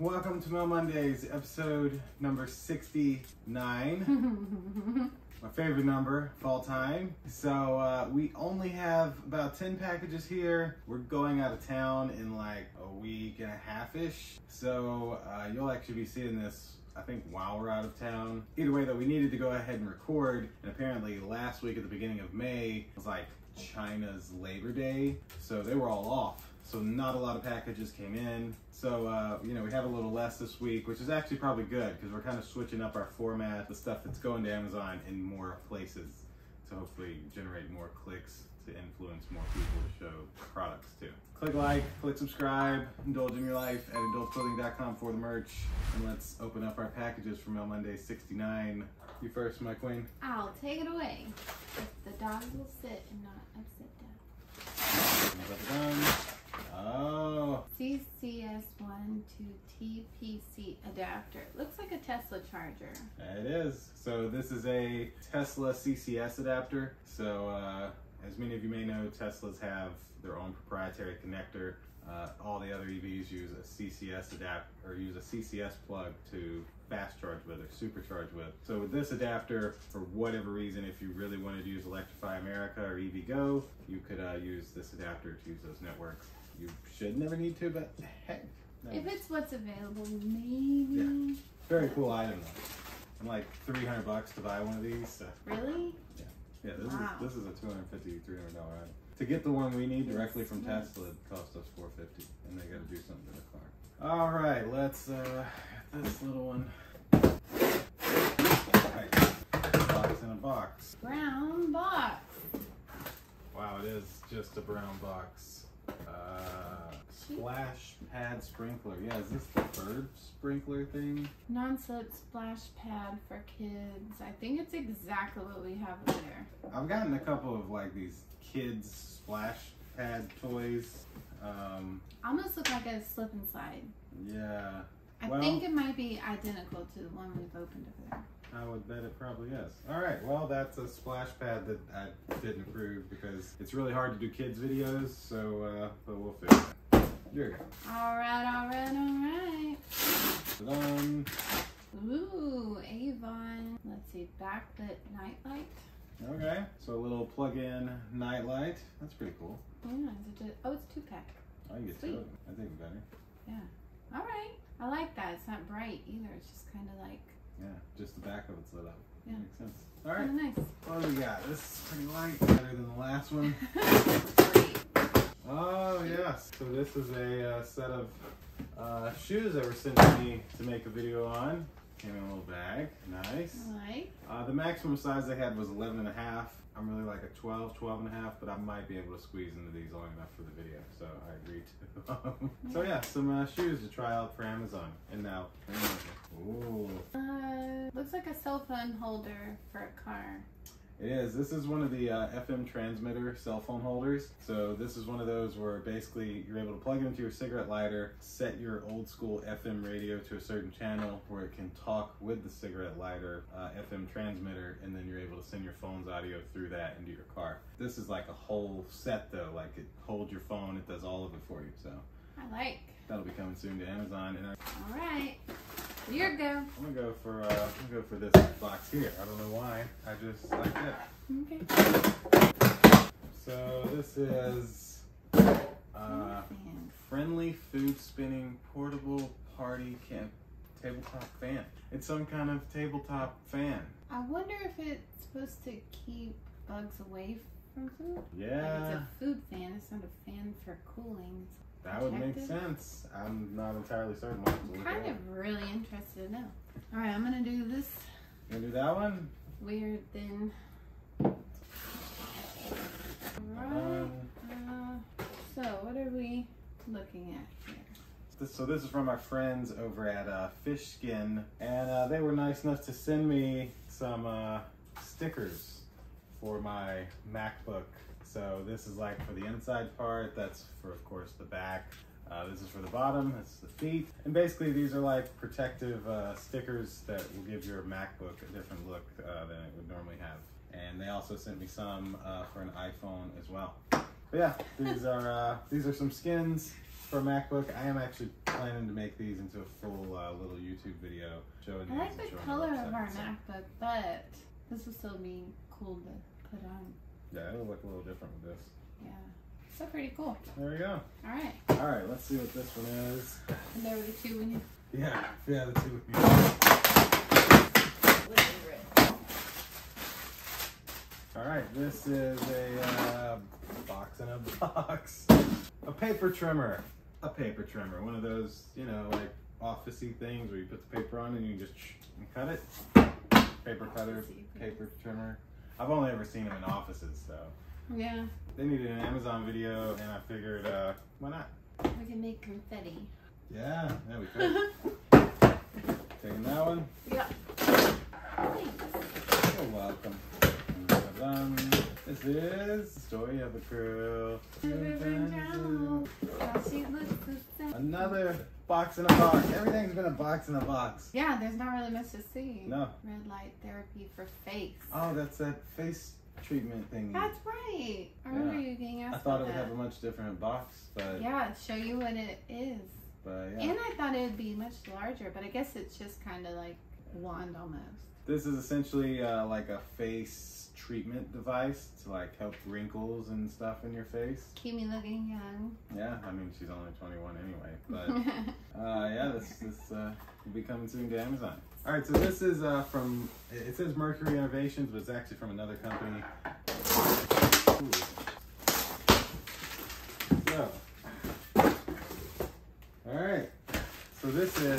Welcome to Mail Mondays, episode number 69. My favorite number of all time. So we only have about 10 packages here. We're going out of town in like a week and a half-ish. So you'll actually be seeing this, I think, while we're out of town. Either way though, we needed to go ahead and record. And apparently last week at the beginning of May was like China's Labor Day. So they were all off. So not a lot of packages came in. So, you know, we have a little less this week, which is actually probably good because we're kind of switching up our format, the stuff that's going to Amazon in more places to hopefully generate more clicks to influence more people to show products to. Click like, click subscribe, indulge in your life at IndulgeClothing.com for the merch. And let's open up our packages for Mail Monday 69. You first, my queen. I'll take it away. The dog will sit and not upset down. Oh. CCS12TPC adapter. Looks like a Tesla charger. It is. So this is a Tesla CCS adapter. So as many of you may know, Teslas have their own proprietary connector. All the other EVs use a CCS adapter or use a CCS plug to fast charge with or supercharge with. So with this adapter, for whatever reason, if you really wanted to use Electrify America or EVgo, you could use this adapter to use those networks. You should never need to, but heck. No. If it's what's available, maybe. Yeah. Very cool item though. I'm like 300 bucks to buy one of these. So. Really? Yeah. Yeah, this, wow. This is a $250, $300 item. To get the one we need directly from Tesla, it cost us $450, and they got to do something to the car. All right, let's get this little one. All right, box in a box. Brown box. Wow, it is just a brown box. Splash pad sprinkler. Yeah, is this the bird sprinkler thing? Non-slip splash pad for kids. I think it's exactly what we have there. I've gotten a couple of like these kids splash pad toys. Almost look like a slip and slide. Yeah. I think it might be identical to the one we've opened over there. I would bet it probably is. All right, well, that's a splash pad that I didn't approve because it's really hard to do kids videos, so, but we'll fix it. Here you go. All right, all right, all right. Ta-da! Ooh, Avon. Let's see, backlit nightlight. Okay, so a little plug-in nightlight. That's pretty cool. Oh, yeah, it's a two-pack. Oh, you get two of them. That's even better. Yeah, all right. I like that. It's not bright either. It's just kind of like... Yeah, just the back of it's lit up. Yeah. Makes sense. All right. Oh, nice. What do we got? This is pretty light, better than the last one. Great. Oh, yes. So this is a set of shoes that were sent to me to make a video on. Came in a little bag. Nice. Like. The maximum size they had was 11.5. I'm really like a 12 and a half, but I might be able to squeeze into these long enough for the video, so I agreed to. So yeah, some shoes to try out for Amazon. And now, ooh. Looks like a cell phone holder for a car. It is. This is one of the FM transmitter cell phone holders. So this is one of those where basically you're able to plug it into your cigarette lighter, set your old school FM radio to a certain channel where it can talk with the cigarette lighter FM transmitter, and then you're able to send your phone's audio through that into your car. This is like a whole set though, like it holds your phone, it does all of it for you, so. I like. That'll be coming soon to Amazon. And all right. Here you go. I'm gonna go for this box here. I don't know why. I just like that. Okay. So this is friendly food spinning portable party camp tabletop fan. It's some kind of tabletop fan. I wonder if it's supposed to keep bugs away from food. Yeah. Like it's a food fan. It's not a fan for cooling. That would make sense. I'm not entirely certain. I'm kind of really interested to know. All right, I'm going to do this. You're going to do that one? Weird thing. Right. So what are we looking at here? So this is from our friends over at Fish Skin. And they were nice enough to send me some stickers for my MacBook. So this is like for the inside part, that's for of course the back. This is for the bottom, that's the feet. And basically these are like protective stickers that will give your MacBook a different look than it would normally have. And they also sent me some for an iPhone as well. But yeah, these are some skins for MacBook. I am actually planning to make these into a full little YouTube video showing. I like the color of our MacBook, but this will still be cool to put on. Yeah, it'll look a little different with this. Yeah, so pretty cool. There we go. All right. All right, let's see what this one is. And there were the two we knew. Yeah, yeah, the two we knew. All right, this is a box in a box. A paper trimmer. A paper trimmer. One of those, you know, like office-y things where you put the paper on and you just cut it. Paper cutter, paper trimmer. I've only ever seen them in offices, so. Yeah. They needed an Amazon video and I figured, why not? We can make confetti. Yeah, yeah, we could. Taking that one? Yeah. Thanks. You're welcome. This is the story of a girl. Another box in a box. Everything's been a box in a box. Yeah, there's not really much to see. No. Red light therapy for face. Oh, that's that face treatment thing. That's right. I remember you being asked. I thought it would have a much different box, but yeah, show you what it is. But yeah. And I thought it would be much larger, but I guess it's just kind of like wand almost. This is essentially like a face treatment device to like help wrinkles and stuff in your face. Keep me looking young. Yeah, I mean she's only 21 anyway, but yeah, this will be coming soon to Amazon. All right, so this is from, it says Mercury Innovations, but it's actually from another company. Ooh. So, all right, so this is.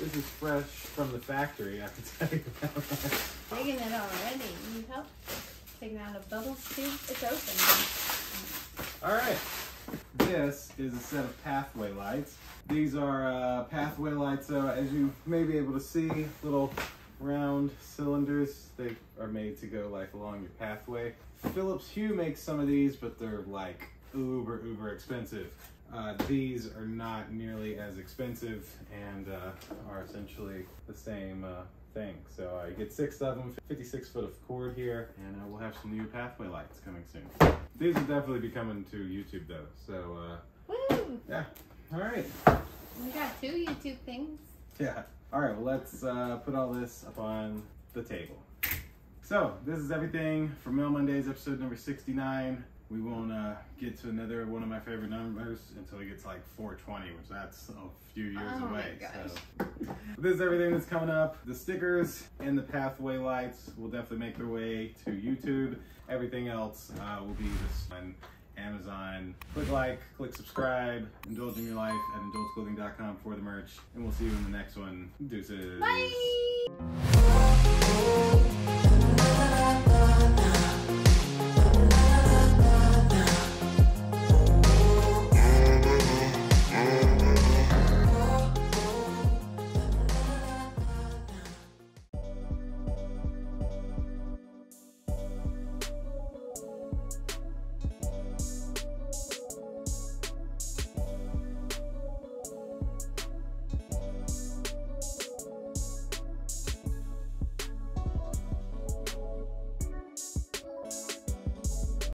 This is fresh from the factory, I can tell you about that. Taking it already. Need help? Taking out a bubble tube. It's open. All right. This is a set of pathway lights. These are pathway lights. As you may be able to see, little round cylinders. They are made to go like along your pathway. Phillips Hue makes some of these, but they're like uber, uber expensive. These are not nearly as expensive and are essentially the same thing. So you get 6 of them, 56 foot of cord here, and we'll have some new pathway lights coming soon. These will definitely be coming to YouTube though, so woo! Yeah, all right. We got 2 YouTube things. Yeah, all right, well let's put all this up on the table. So this is everything for Mail Mondays, episode number 69. We won't get to another one of my favorite numbers until it gets like 420, which that's a few years away. So this is everything that's coming up. The stickers and the pathway lights will definitely make their way to YouTube. Everything else will be just on Amazon. Click like, click subscribe, indulge in your life at IndulgeClothing.com for the merch, and we'll see you in the next one. Deuces. Bye!